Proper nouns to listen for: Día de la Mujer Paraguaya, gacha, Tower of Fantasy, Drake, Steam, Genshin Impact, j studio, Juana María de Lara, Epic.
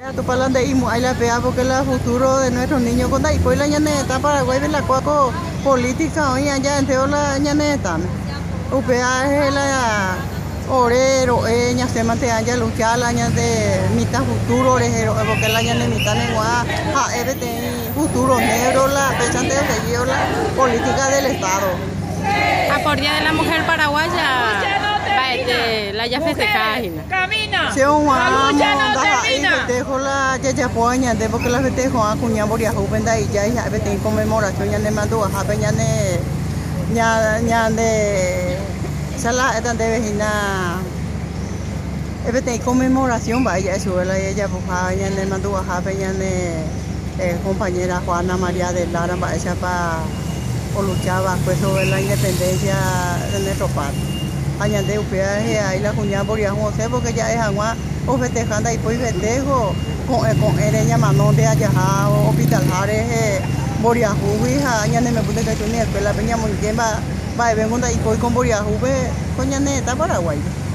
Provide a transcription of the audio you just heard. A tu palanda y muy la fea porque el futuro de nuestros niños con ahí pues la ñaneta Paraguay de la cuaco política hoy allá entre la ñaneta UPA es la orero ña se mantea ya luchar la ña de mitad futuro orero porque la ñane mitad negua a EBT futuro negro la pechante de seguido la política del estado a por Día de la Mujer Paraguaya. La ya festejada. Camina. Se una festejo la ya poña, de porque la festejo a cuña boria juvenda y ya y a veces conmemoración ya le mandó a peña ne ya de sala etan de vecina. A veces conmemoración vaya eso la ella bujaba ya le mandó a peña ne compañera Juana María de Lara para esa para luchaba pues sobre la independencia de nuestro país. Añade UPAje ahí la cuñada Boria José porque ya es agua o festejando y pues festejo con ereña manón de allá hospital Jares Boria Juve añade me puse que yo ni escuela peña muy bien va vengo de ahí con Boria Juve coña neta Paraguay.